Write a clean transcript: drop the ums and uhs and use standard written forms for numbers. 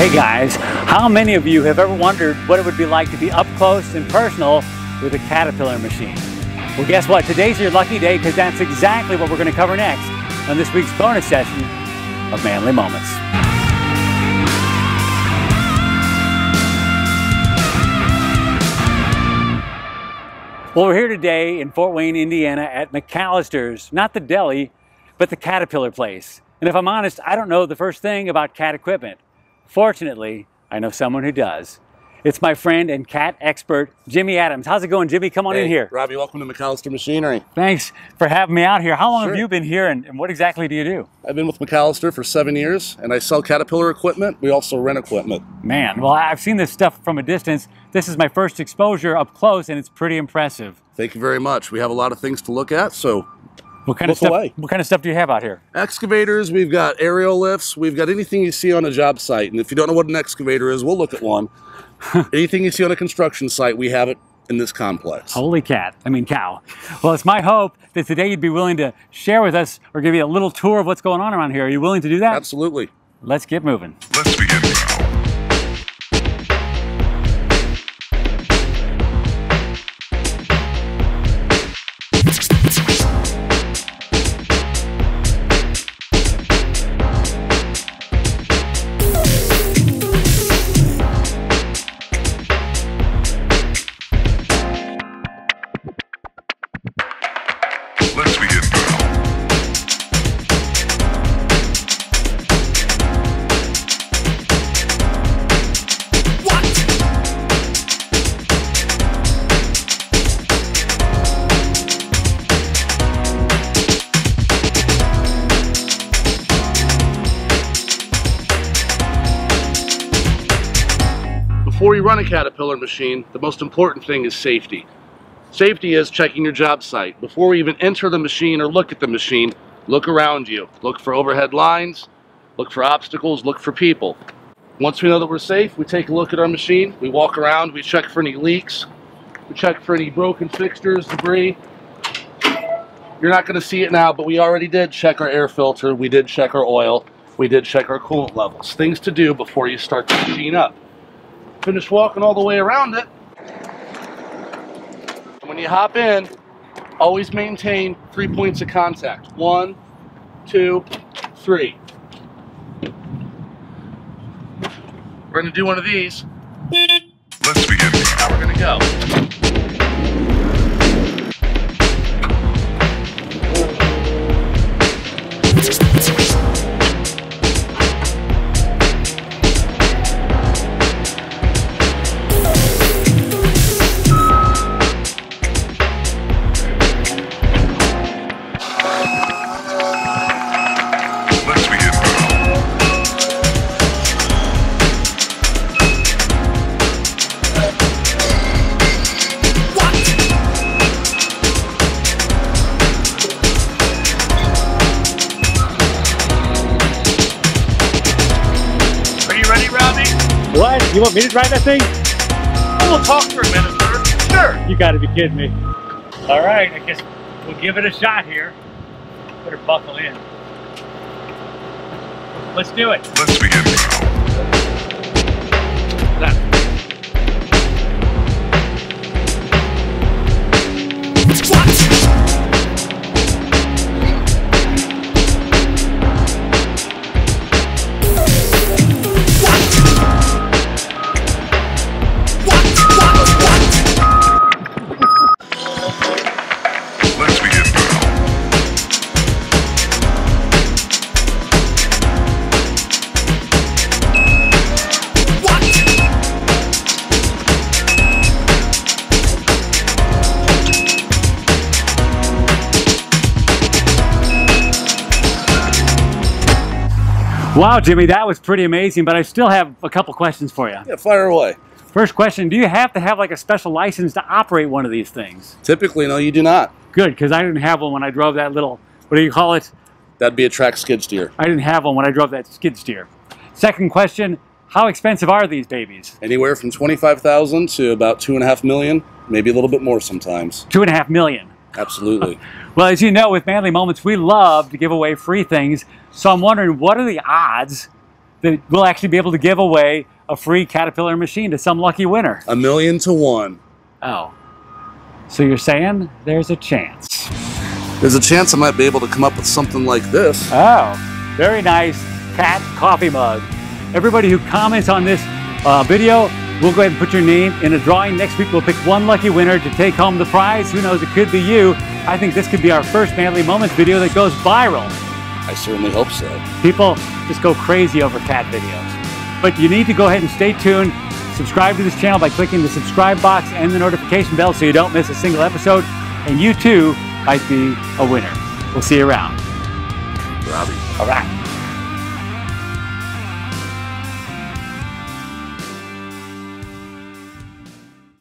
Hey guys, how many of you have ever wondered what it would be like to be up close and personal with a caterpillar machine? Well, guess what? Today's your lucky day because that's exactly what we're going to cover next on this week's bonus session of Manly Moments. Well, we're here today in Fort Wayne, Indiana at McAllister's, not the deli, but the caterpillar place. And if I'm honest, I don't know the first thing about cat equipment. Fortunately, I know someone who does. It's my friend and cat expert, Jimmy Adams. How's it going, Jimmy? Come on in here. Robbie, welcome to McAllister Machinery. Thanks for having me out here. How long have you been here and what exactly do you do? I've been with McAllister for 7 years and I sell Caterpillar equipment. We also rent equipment. Man, well, I've seen this stuff from a distance. This is my first exposure up close and it's pretty impressive. Thank you very much. We have a lot of things to look at, so What kind of stuff do you have out here? Excavators, we've got aerial lifts, we've got anything you see on a job site. And if you don't know what an excavator is, we'll look at one. Anything you see on a construction site, we have it in this complex. Holy cat, I mean cow. Well, it's my hope that today you'd be willing to share with us or give you a little tour of what's going on around here. Are you willing to do that? Absolutely. Let's get moving. Let's begin now. Before you run a Caterpillar machine, the most important thing is safety. Safety is checking your job site. Before we even enter the machine or look at the machine, look around you. Look for overhead lines, look for obstacles, look for people. Once we know that we're safe, we take a look at our machine, we walk around, we check for any leaks, we check for any broken fixtures, debris. You're not going to see it now, but we already did check our air filter, we did check our oil, we did check our coolant levels. Things to do before you start the machine up. Finish walking all the way around it. When you hop in, always maintain 3 points of contact. 1, 2, 3. We're gonna do one of these. Let's begin. Now we're gonna go. What? You want me to drive that thing? We'll talk for a minute, sir. Sure. You gotta be kidding me. All right, I guess we'll give it a shot here. Better buckle in. Let's do it. Let's begin. That. Wow, Jimmy, that was pretty amazing, but I still have a couple questions for you. Yeah, fire away. First question, do you have to have like a special license to operate one of these things? Typically, no, you do not. Good, because I didn't have one when I drove that little, what do you call it? That'd be a track skid steer. I didn't have one when I drove that skid steer. Second question, how expensive are these babies? Anywhere from $25,000 to about $2.5 million, maybe a little bit more sometimes. $2.5 million. Absolutely. Well, as you know, with Manly Moments, we love to give away free things. So I'm wondering, what are the odds that we'll actually be able to give away a free Caterpillar machine to some lucky winner. 1,000,000 to 1. Oh, so you're saying there's a chance? There's a chance I might be able to come up with something like this. Oh, very nice cat coffee mug. Everybody who comments on this video, we'll go ahead and put your name in a drawing. Next week, we'll pick one lucky winner to take home the prize. Who knows, it could be you. I think this could be our first Manly Moments video that goes viral. I certainly hope so. People just go crazy over cat videos. But you need to go ahead and stay tuned. Subscribe to this channel by clicking the subscribe box and the notification bell so you don't miss a single episode. And you too might be a winner. We'll see you around. Robbie. All right.